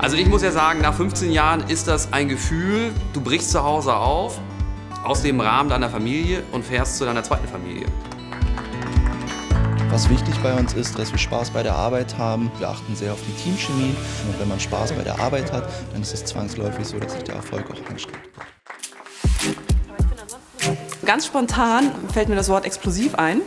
Also ich muss ja sagen, nach 15 Jahren ist das ein Gefühl, du brichst zu Hause auf, aus dem Rahmen deiner Familie und fährst zu deiner zweiten Familie. Was wichtig bei uns ist, dass wir Spaß bei der Arbeit haben. Wir achten sehr auf die Teamchemie. Und wenn man Spaß bei der Arbeit hat, dann ist es zwangsläufig so, dass sich der Erfolg auch anstrebt. Ganz spontan fällt mir das Wort explosiv ein.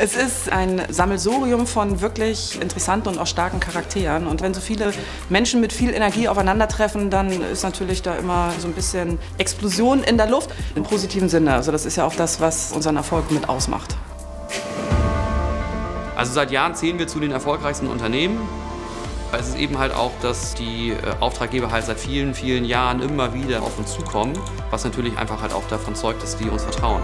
Es ist ein Sammelsurium von wirklich interessanten und auch starken Charakteren. Und wenn so viele Menschen mit viel Energie aufeinandertreffen, dann ist natürlich da immer so ein bisschen Explosion in der Luft. Im positiven Sinne. Also das ist ja auch das, was unseren Erfolg mit ausmacht. Also seit Jahren zählen wir zu den erfolgreichsten Unternehmen. Es ist eben halt auch, dass die Auftraggeber halt seit vielen, vielen Jahren immer wieder auf uns zukommen, was natürlich einfach halt auch davon zeugt, dass die uns vertrauen.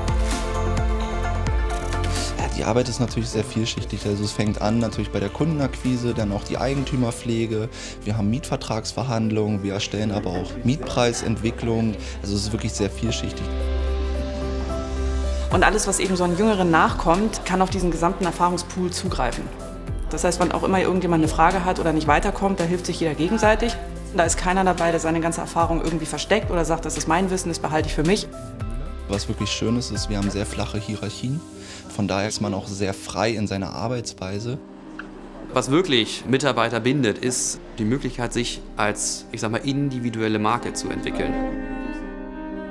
Die Arbeit ist natürlich sehr vielschichtig, also es fängt an natürlich bei der Kundenakquise, dann auch die Eigentümerpflege, wir haben Mietvertragsverhandlungen, wir erstellen aber auch Mietpreisentwicklungen, also es ist wirklich sehr vielschichtig. Und alles, was eben so einen Jüngeren nachkommt, kann auf diesen gesamten Erfahrungspool zugreifen. Das heißt, wann auch immer irgendjemand eine Frage hat oder nicht weiterkommt, da hilft sich jeder gegenseitig. Da ist keiner dabei, der seine ganze Erfahrung irgendwie versteckt oder sagt, das ist mein Wissen, das behalte ich für mich. Was wirklich schön ist, ist, wir haben sehr flache Hierarchien. Von daher ist man auch sehr frei in seiner Arbeitsweise. Was wirklich Mitarbeiter bindet, ist die Möglichkeit, sich als, ich sag mal, individuelle Marke zu entwickeln.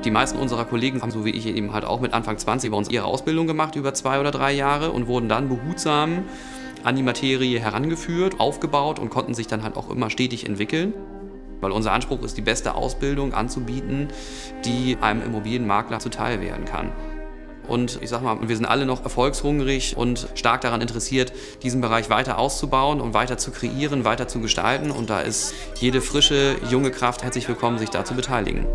Die meisten unserer Kollegen haben, so wie ich eben halt auch mit Anfang 20, bei uns ihre Ausbildung gemacht über 2 oder 3 Jahre und wurden dann behutsam an die Materie herangeführt, aufgebaut und konnten sich dann halt auch immer stetig entwickeln. Weil unser Anspruch ist, die beste Ausbildung anzubieten, die einem Immobilienmakler zuteil werden kann. Und ich sag mal, wir sind alle noch erfolgshungrig und stark daran interessiert, diesen Bereich weiter auszubauen und weiter zu kreieren, weiter zu gestalten. Und da ist jede frische, junge Kraft herzlich willkommen, sich da zu beteiligen.